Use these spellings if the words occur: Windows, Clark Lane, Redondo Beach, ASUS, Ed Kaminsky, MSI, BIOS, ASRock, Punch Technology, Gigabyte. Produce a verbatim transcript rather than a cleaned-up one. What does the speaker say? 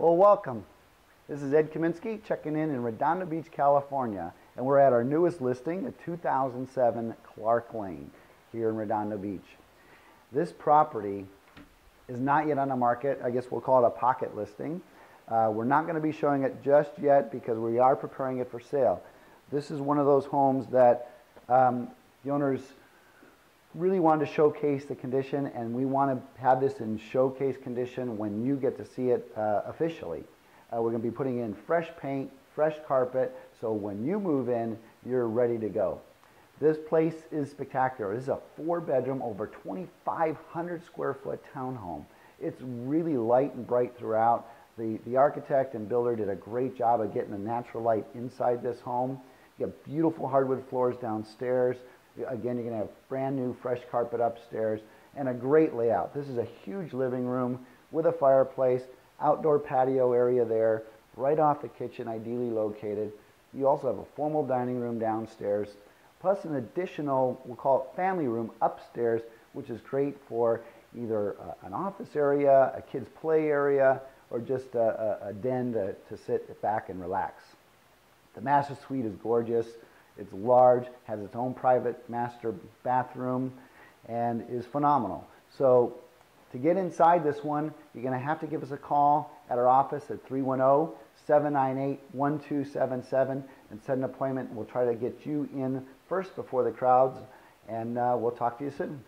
Well, welcome. This is Ed Kaminsky checking in in Redondo Beach, California, and we're at our newest listing at two thousand seven Clark Lane here in Redondo Beach. This property is not yet on the market. I guess we'll call it a pocket listing. Uh, we're not going to be showing it just yet because we are preparing it for sale. This is one of those homes that um, the owners really wanted to showcase the condition, and we want to have this in showcase condition when you get to see it uh, officially. Uh, we're going to be putting in fresh paint, fresh carpet, so when you move in, you're ready to go. This place is spectacular. This is a four-bedroom, over twenty-five hundred square foot townhome. It's really light and bright throughout. The, the architect and builder did a great job of getting the natural light inside this home. You have beautiful hardwood floors downstairs. Again, you're going to have brand new fresh carpet upstairs and a great layout. This is a huge living room with a fireplace, outdoor patio area there, right off the kitchen, ideally located. You also have a formal dining room downstairs, plus an additional, we'll call it family room upstairs, which is great for either uh, an office area, a kid's play area, or just a, a, a den to, to sit back and relax. The master suite is gorgeous. It's large, has its own private master bathroom, and is phenomenal. So to get inside this one, you're going to have to give us a call at our office at three one zero, seven nine eight, one two seven seven and set an appointment. We'll try to get you in first before the crowds, and uh, we'll talk to you soon.